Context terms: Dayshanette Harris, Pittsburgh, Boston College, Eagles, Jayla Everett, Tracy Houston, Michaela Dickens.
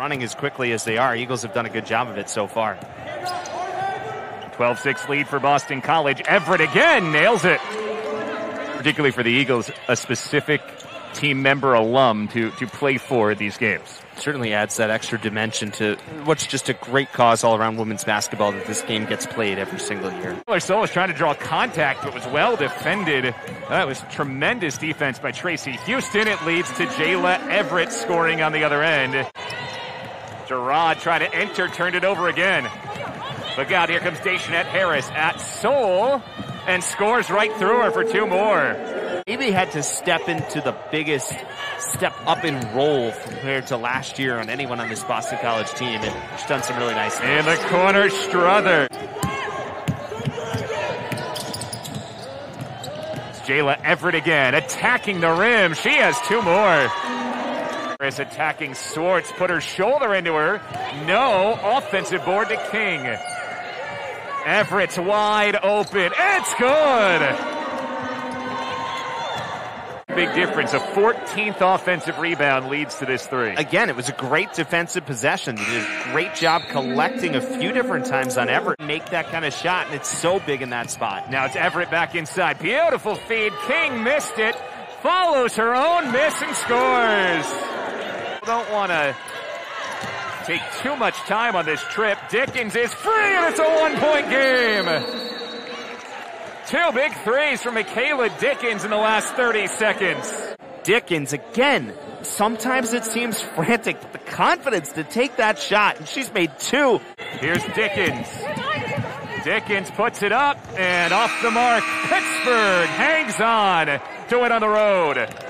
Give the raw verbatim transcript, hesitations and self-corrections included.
Running as quickly as they are, Eagles have done a good job of it so far. twelve six lead for Boston College. Everett again nails it. Particularly for the Eagles, a specific team member alum to, to play for these games. Certainly adds that extra dimension to what's just a great cause all around women's basketball that this game gets played every single year. Larsola was trying to draw contact, but was well defended. That was tremendous defense by Tracy Houston. It leads to Jayla Everett scoring on the other end. Gerard tried to enter, turned it over again. Look out, here comes Dayshanette Harris at Seoul and scores right through her for two more. Maybe had to step into the biggest step up in role compared to last year on anyone on this Boston College team, and she's done some really nice things. In the corner, Strother. It's Jayla Everett again, attacking the rim. She has two more. Is attacking Swartz, put her shoulder into her. No, offensive board to King. Everett's wide open. It's good! Big difference. A fourteenth offensive rebound leads to this three. Again, it was a great defensive possession. They did a great job collecting a few different times on Everett. Make that kind of shot, and it's so big in that spot. Now it's Everett back inside. Beautiful feed. King missed it. Follows her own miss and scores. Don't want to take too much time on this trip. Dickens is free, and it's a one-point game. Two big threes from Michaela Dickens in the last thirty seconds. Dickens, again, sometimes it seems frantic, but the confidence to take that shot, and she's made two. Here's Dickens. Dickens puts it up, and off the mark. Pittsburgh hangs on to it on the road.